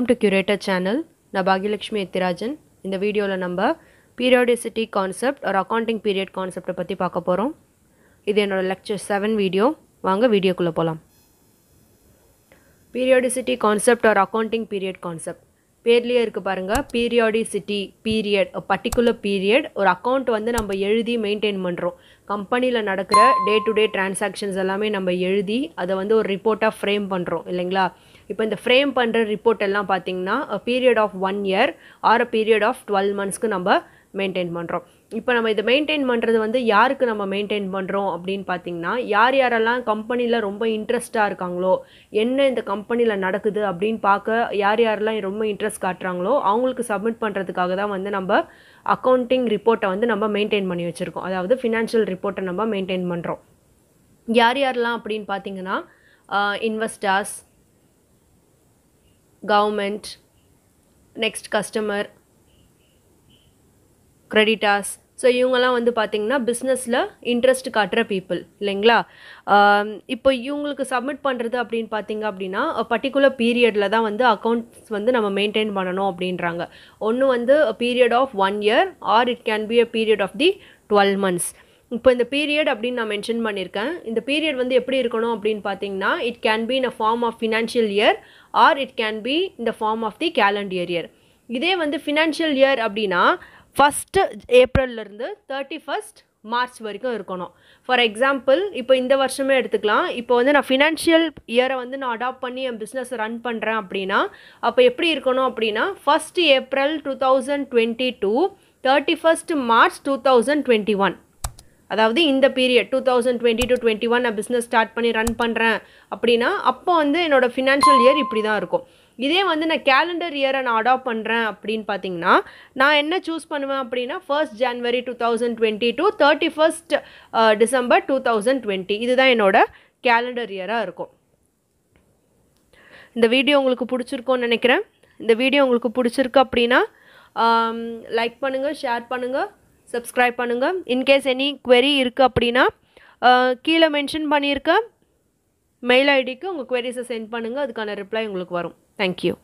Welcome to Curator Channel. Na Bagilakshmi Itirajan. In the video la number periodicity concept or accounting period concept patti paaka porom. Idhu enoda lecture 7 video. Vaanga video kulla polam. Periodicity concept or accounting period concept. பேர்லயே இருக்கு பாருங்க periodicity period a particular period ஒரு account வந்து நம்ம எழுதி மெயின்टेन பண்றோம் கம்பெனில நடக்கிற டே டு டே டிரான்சாக்ஷன்ஸ் எல்லாமே நம்ம எழுதி அத வந்து ஒரு ரிப்போர்ட்டா ஃப்ரேம் பண்றோம் இல்லீங்களா இப்போ இந்த ஃப்ரேம் பண்ற ரிப்போர்ட் எல்லாம் பாத்தீங்கன்னா a period of 1 year or a period of 12 months க்கு நம்ம மெயின்टेन பண்றோம் இப்போ நம்ம இத மெயின்टेन பண்றது வந்து யாருக்கு நம்ம மெயின்टेन பண்றோம் அப்படிን பாத்தீங்கன்னா யார் யாரெல்லாம் கம்பெனில ரொம்ப இன்ட்ரஸ்டா இருக்காங்களோ என்ன இந்த கம்பெனில நடக்குது அப்படிን பாக்க யார் யாரெல்லாம் ரொம்ப இன்ட்ரஸ்ட் காட்றாங்களோ அவங்களுக்கு சப்மிட் பண்றதுக்காக தான் வந்து நம்ம அக்கவுண்டிங் ரிப்போர்ட்ட வந்து நம்ம மெயின்टेन பண்ணி வச்சிருக்கோம் அதாவது ஃபைனான்சியல் ரிப்போர்ட்ட நம்ம மெயின்टेन பண்றோம் யார் யாரெல்லாம் அப்படிን பாத்தீங்கன்னா investors government next customer creditors so இவங்கலாம் வந்து பாத்தீங்கன்னா businessல interest காட்ற people இல்லங்களா இப்போ இவங்களுக்கு சப்மிட் பண்றது அப்படிን பாத்தீங்க அப்படினா a particular periodல தான் வந்து accounts வந்து நம்ம மெயின்टेन பண்ணனும் அப்படின்றாங்க ஒன்னு வந்து a period of 1 year or it can be a period of the 12 months இப்போ இந்த period அப்படி நான் மென்ஷன் பண்ணிருக்கேன் இந்த period வந்து எப்படி இருக்கணும் அப்படிን பாத்தீங்கன்னா it can be in a form of financial year or it can be in the form of the calendar year இதே வந்து financial year அப்படினா 1st April la irundhu 31st March varaikum irukonum for example ipo indha varshame eduthukalam ipo vandu na financial year ah vandu na adopt panni en business run pandren appadina appo eppadi irukonum appadina 1st April 2022 31st March 2021 அதாவது இந்த period 2020 to 21 நான் business start பண்ணி run பண்றேன் அப்படினா அப்போ வந்து என்னோட financial year இப்படி தான் இருக்கும் இதே வந்து நான் calendar year நான் அடாப்ட் பண்றேன் அப்படிን பாத்தீங்கன்னா நான் என்ன चूஸ் பண்ணுவேன் அப்படினா 1st January 2020 to 31st December 2020 இதுதான் என்னோட calendar year ஆ இருக்கும் இந்த வீடியோ உங்களுக்கு பிடிச்சிருக்கும்னு நினைக்கிறேன் இந்த வீடியோ உங்களுக்கு பிடிச்சிருக்கு அப்படினா லைக் பண்ணுங்க ஷேர் பண்ணுங்க Subscribe பண்ணுங்க in case any query இருக்கு அப்படினா கீழ மென்ஷன் பண்ணியிருக்க மெயில் ஐடிக்கு உங்க queries-ஐ சென்ட் பண்ணுங்க அதுக்கான ரிப்ளை உங்களுக்கு வரும் thank you